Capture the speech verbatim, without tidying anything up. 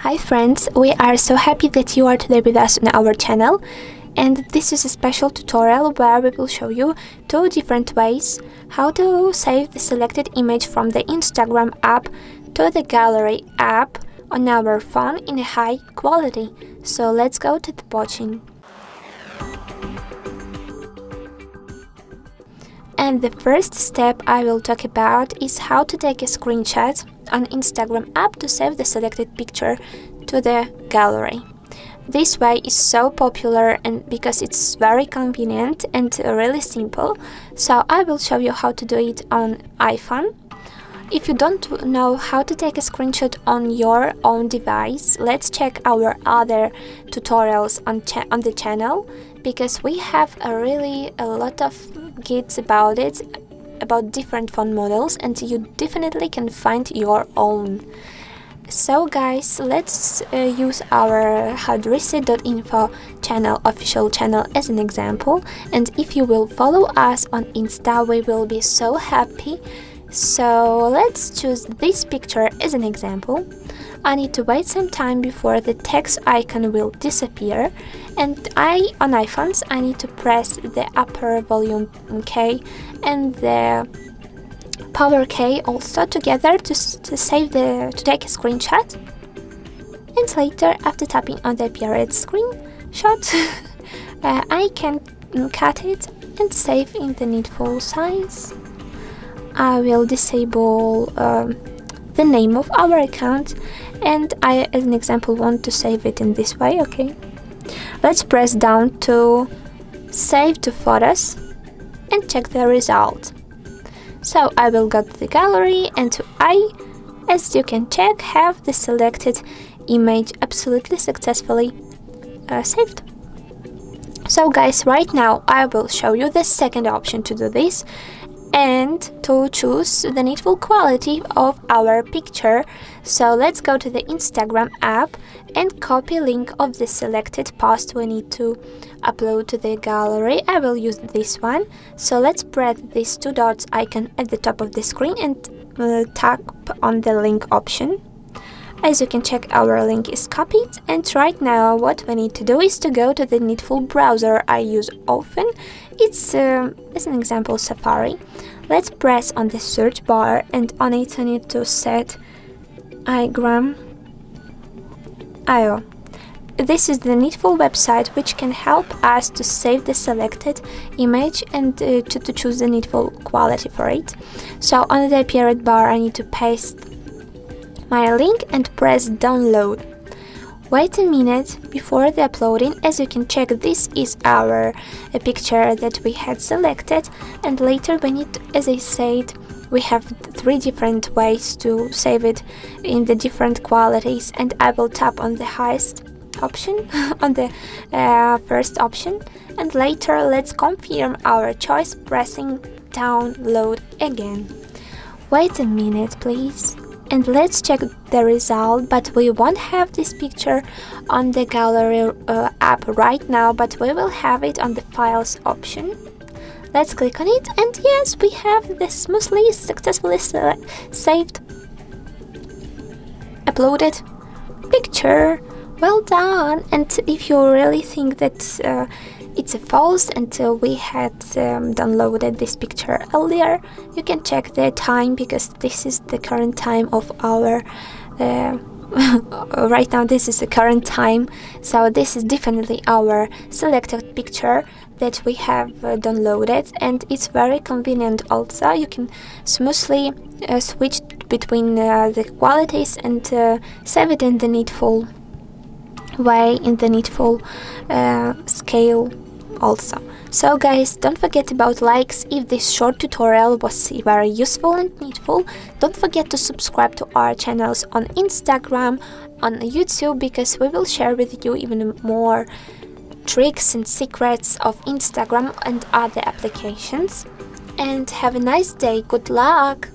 Hi friends, we are so happy that you are today with us on our channel, and this is a special tutorial where we will show you two different ways how to save the selected image from the Instagram app to the gallery app on our phone in a high quality. So let's go to the watching. And the first step I will talk about is how to take a screenshot on Instagram app to save the selected picture to the gallery. This way is so popular and because it's very convenient and really simple, so I will show you how to do it on iPhone. If you don't know how to take a screenshot on your own device, let's check our other tutorials on, cha on the channel, because we have a really a lot of guides about it, about different phone models, and you definitely can find your own. So guys, let's uh, use our hardreset dot info channel, official channel, as an example, and if you will follow us on Insta, we will be so happy. So let's choose this picture as an example. I need to wait some time before the text icon will disappear, and I on iPhones I need to press the upper volume key and the power key also together to, to save the to take a screenshot, and later after tapping on the appeared screenshot uh, I can cut it and save in the needful size. I will disable um, the name of our account, and I, as an example, want to save it in this way. Okay, let's press down to save to photos and check the result. So I will go to the gallery, and to I, as you can check, have the selected image absolutely successfully uh, saved. So guys, right now I will show you the second option to do this, and to choose the needful quality of our picture. So let's go to the Instagram app and copy link of the selected post we need to upload to the gallery. I will use this one, so let's press these two dots icon at the top of the screen and uh, tap on the link option. As you can check, our link is copied, and right now what we need to do is to go to the needful browser I use often. It's, uh, as an example, Safari. Let's press on the search bar, and on it I need to set iGram dot i o. This is the needful website which can help us to save the selected image and uh, to, to choose the needful quality for it. So on the appeared bar I need to paste my link and press download. Wait a minute before the uploading. As you can check, this is our a picture that we had selected, and later we need to, as I said, we have three different ways to save it in the different qualities, and I will tap on the highest option on the uh, first option, and later let's confirm our choice pressing download again. Wait a minute please, and let's check the result, but we won't have this picture on the gallery uh, app right now, but we will have it on the files option. Let's click on it, and yes, we have the smoothly successfully saved uploaded picture. Well done. And if you really think that uh, it's a false and uh, we had um, downloaded this picture earlier, you can check the time, because this is the current time of our uh, right now this is the current time, so this is definitely our selected picture that we have uh, downloaded, and it's very convenient. Also you can smoothly uh, switch between uh, the qualities and uh, save it in the needful way, in the needful uh, scale also. So guys, don't forget about likes. If this short tutorial was very useful and needful, don't forget to subscribe to our channels on Instagram, on YouTube, because we will share with you even more tricks and secrets of Instagram and other applications. And have a nice day. Good luck.